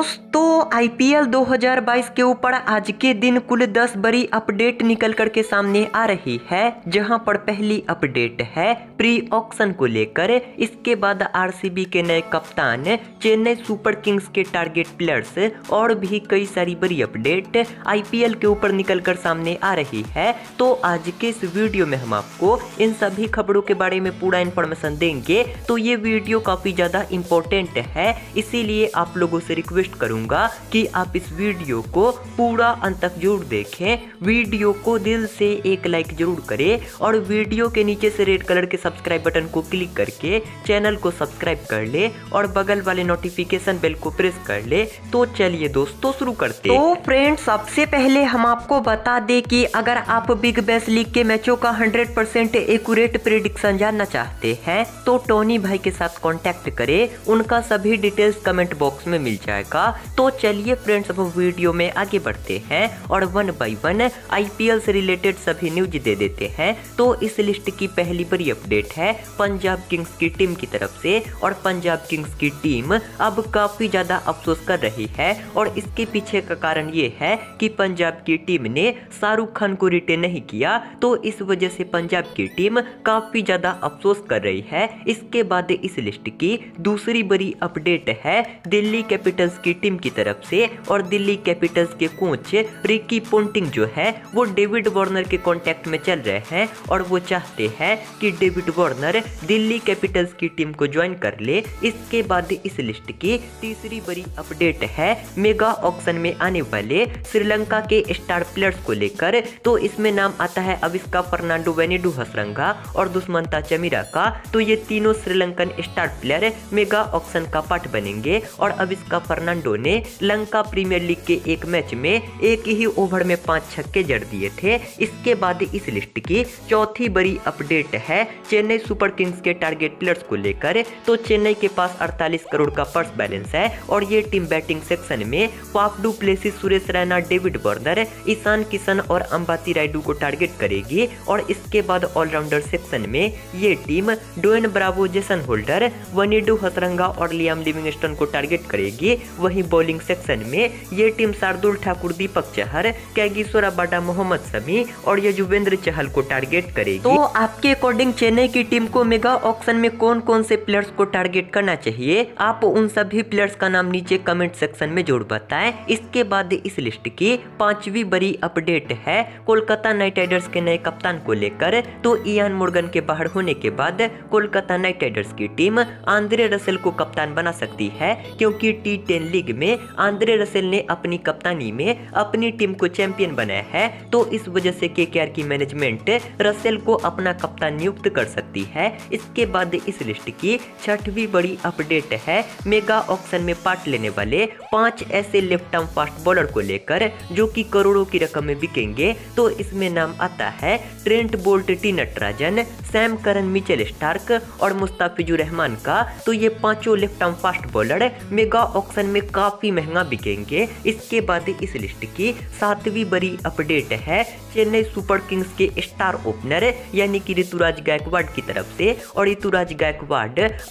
दोस्तों आईपीएल 2022 के ऊपर आज के दिन कुल 10 बड़ी अपडेट निकल कर के सामने आ रही है, जहां पर पहली अपडेट है प्री ऑक्शन को लेकर। इसके बाद आरसीबी के नए कप्तान, चेन्नई सुपर किंग्स के टारगेट प्लेयर्स और भी कई सारी बड़ी अपडेट आईपीएल के ऊपर निकल कर सामने आ रही है। तो आज के इस वीडियो में हम आपको इन सभी खबरों के बारे में पूरा इन्फॉर्मेशन देंगे। तो ये वीडियो काफी ज्यादा इम्पोर्टेंट है, इसीलिए आप लोगों से रिक्वेस्ट करूंगा कि आप इस वीडियो को पूरा अंत तक जरूर देखें। वीडियो को दिल से एक लाइक जरूर करें और वीडियो के नीचे से रेड कलर के सब्सक्राइब बटन को क्लिक करके चैनल को सब्सक्राइब कर ले और बगल वाले नोटिफिकेशन बेल को प्रेस कर ले। तो चलिए दोस्तों शुरू करते हैं। तो फ्रेंड्स, सबसे पहले हम आपको बता दें कि अगर आप बिग बैश लीग के मैचों का 100% एक्यूरेट प्रेडिक्शन जानना चाहते हैं तो टोनी भाई के साथ कॉन्टेक्ट करे, उनका सभी डिटेल्स कमेंट बॉक्स में मिल जाएगा। तो चलिए फ्रेंड्स, अब वीडियो में आगे बढ़ते हैं और वन बाय वन आईपीएल से रिलेटेड सभी न्यूज दे देते हैं। तो इस लिस्ट की पहली बड़ी अपडेट है पंजाब किंग्स की टीम की तरफ से, और पंजाब किंग्स की टीम अब काफी ज्यादा अफसोस कर रही है और इसके पीछे का कारण ये है कि पंजाब की टीम ने शाहरुख खान को रिटेन नहीं किया, तो इस वजह से पंजाब की टीम काफी ज्यादा अफसोस कर रही है। इसके बाद इस लिस्ट की दूसरी बड़ी अपडेट है दिल्ली कैपिटल्स की टीम की तरफ से, और दिल्ली कैपिटल्स के कोच रिकी पोंटिंग जो है वो डेविड वार्नर के कांटेक्ट में चल रहे हैं और वो चाहते हैं कि डेविड वार्नर दिल्ली कैपिटल्स की टीम को ज्वाइन कर ले। इसके बाद इस लिस्ट की तीसरी बड़ी अपडेट है मेगा ऑक्शन में आने वाले श्रीलंका के स्टार प्लेयर्स को लेकर। तो इसमें नाम आता है अविष्का फर्नांडो, वेनिडू हसरंगा और दुष्मंता चमीरा का। तो ये तीनों Sri Lankan star player mega auction का पार्ट बनेंगे और अविष्का फर्नांडो ने लंका प्रीमियर लीग के एक मैच में एक ही ओवर में 5 छक्के जड़ दिए थे। इसके बाद इस लिस्ट की चौथी बड़ी अपडेट है चेन्नई सुपर किंग्स के टारगेट प्लेयर्स को लेकर। तो चेन्नई के पास 48 करोड़ का पर्स बैलेंस है और ये टीम बैटिंग सेक्शन में Faf du Plessis, Suresh Raina, David Warner, Ishan Kishan और अंबाती रायडू को टारगेट करेगी। और इसके बाद ऑलराउंडर सेक्शन में ये team Dwayne Bravo, Jason Holder, Wanindu Hasaranga और लियाम लिविंगस्टन को टारगेट करेगी। वहीं बॉलिंग सेक्शन में ये team Shardul Thakur, Deepak Chahar, Kagiso Rabada, Mohammed Shami और युजवेंद्र चहल को टारगेट करेगी। तो आपके अकॉर्डिंग चेन्नई की टीम को मेगा ऑक्शन में कौन कौन से प्लेयर्स को टारगेट करना चाहिए? आप उन सभी प्लेयर्स का नाम नीचे कमेंट सेक्शन में जरूर बताएं। इसके बाद इस लिस्ट की पांचवी बड़ी अपडेट है कोलकाता नाइट राइडर्स के नए कप्तान को लेकर। तो इयान मोर्गन के बाहर होने के बाद कोलकाता नाइट राइडर्स की टीम आंद्रे रसेल को कप्तान बना सकती है, क्योंकि T10 लीग में आंद्रे रसेल ने अपनी कप्तानी में अपनी टीम को चैंपियन बनाया है। तो इस वजह से केकेआर की मैनेजमेंट रसेल को अपना कप्तान नियुक्त कर सकती है। इसके बाद इस लिस्ट की छठवीं बड़ी अपडेट है मेगा ऑक्शन में पार्ट लेने वाले 5 ऐसे लेफ्ट आर्म फास्ट बॉलर को लेकर जो कि करोड़ों की रकम में बिकेंगे। तो इसमें नाम आता है Trent Boult, T Natarajan, Sam Curran, Mitchell Starc और मुस्ताफिजुर रहमान का। तो ये पांचों left arm fast bowler mega auction में काफी महंगा बिकेंगे। इसके बाद इस लिस्ट की सातवीं बड़ी अपडेट है चेन्नई सुपर किंग्स के स्टार ओपनर यानी कि ऋतुराज गायकवाड़ की तरफ से, और ऋतुराज गायकवाड़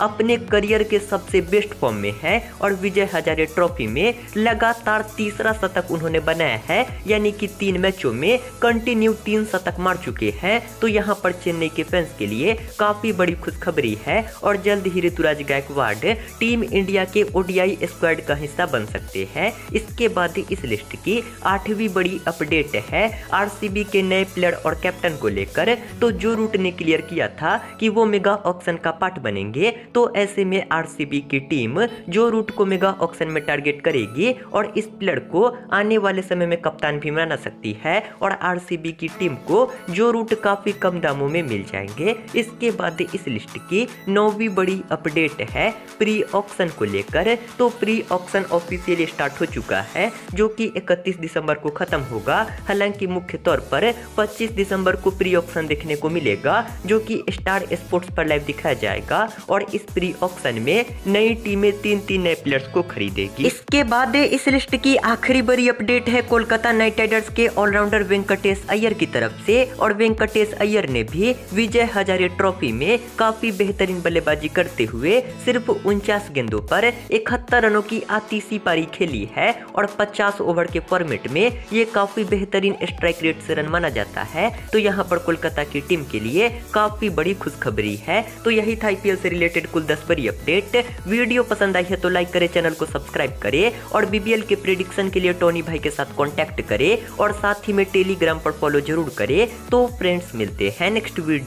अपने करियर के सबसे बेस्ट फॉर्म में है और विजय हजारे ट्रॉफी में लगातार तीसरा शतक उन्होंने बनाया है, यानी कि 3 मैचों में कंटिन्यू 3 शतक मार चुके हैं। तो यहां पर चेन्नई के फैंस के लिए काफी बड़ी खुशखबरी है और जल्द ही ऋतुराज गायकवाड़ टीम इंडिया के ओडीआई स्क्वाड का हिस्सा बन सकते हैं। इसके बाद इस लिस्ट की आठवीं बड़ी अपडेट है आरसीबी के नए प्लेयर और कैप्टन को लेकर। तो जो रूट ने क्लियर किया था कि वो मेगा ऑक्शन का पार्ट बनेंगे, तो ऐसे में आरसीबी की टीम जो रूट को मेगा ऑक्शन में टारगेट करेगी और इस प्लेयर को आने वाले समय में कप्तान भी बना सकती है और आरसीबी की टीम को जो रूट काफी कम दामों में मिल जाएंगे। इसके बाद इस लिस्ट की 9वीं बड़ी अपडेट है प्री ऑक्शन को लेकर। तो प्री ऑक्शन ऑफिशियली स्टार्ट हो चुका है जो कि 31 दिसंबर को खत्म होगा। हालांकि मुख्य तौर पर 25 दिसंबर को प्री ऑक्शन देखने को मिलेगा जो कि स्टार स्पोर्ट्स पर लाइव दिखाया जाएगा और इस प्री ऑक्शन में नई टीमें 3 नए प्लेयर्स को खरीदेगी। इसके बाद इस लिस्ट की आखिरी बड़ी अपडेट है कोलकाता नाइट राइडर्स के ऑलराउंडर वेंकटेश अय्यर की तरफ से, और वेंकटेश अय्यर ने भी विजय हजारे ट्रॉफी में काफी बेहतरीन बल्लेबाजी करते हुए सिर्फ 49 गेंदों पर 71 रनों की तीसरी पारी खेली है और 50 ओवर के फॉर्मेट में ये काफी बेहतरीन स्ट्राइक रेट से रन माना जाता है। तो यहाँ पर कोलकाता की टीम के लिए काफी बड़ी खुशखबरी है। तो यही था IPL से रिलेटेड कुल 10 बड़ी अपडेट। वीडियो पसंद आई है तो लाइक करें, चैनल को सब्सक्राइब करें और BBL के प्रेडिक्शन के लिए टोनी भाई के साथ कॉन्टेक्ट करें और साथ ही में टेलीग्राम पर फॉलो जरूर करें। तो फ्रेंड्स, मिलते हैं नेक्स्ट वीडियो।